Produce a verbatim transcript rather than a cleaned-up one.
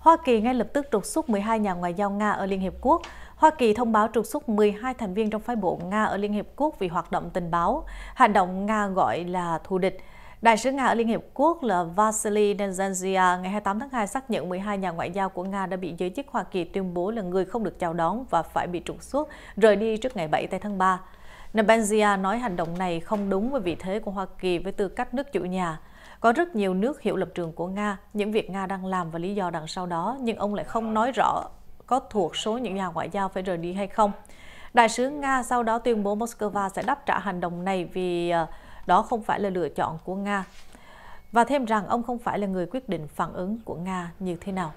Hoa Kỳ ngay lập tức trục xuất mười hai nhà ngoại giao Nga ở Liên Hiệp Quốc. Hoa Kỳ thông báo trục xuất mười hai thành viên trong phái bộ Nga ở Liên Hiệp Quốc vì hoạt động tình báo. Hành động Nga gọi là thù địch. Đại sứ Nga ở Liên Hiệp Quốc là Vasily Nebenzya ngày hai mươi tám tháng hai xác nhận mười hai nhà ngoại giao của Nga đã bị giới chức Hoa Kỳ tuyên bố là người không được chào đón và phải bị trục xuất, rời đi trước ngày bảy tháng ba. Nebenzya nói hành động này không đúng với vị thế của Hoa Kỳ với tư cách nước chủ nhà. Có rất nhiều nước hiểu lập trường của Nga, những việc Nga đang làm và lý do đằng sau đó, nhưng ông lại không nói rõ có thuộc số những nhà ngoại giao phải rời đi hay không. Đại sứ Nga sau đó tuyên bố Moscow sẽ đáp trả hành động này vì đó không phải là lựa chọn của Nga. Và thêm rằng ông không phải là người quyết định phản ứng của Nga như thế nào.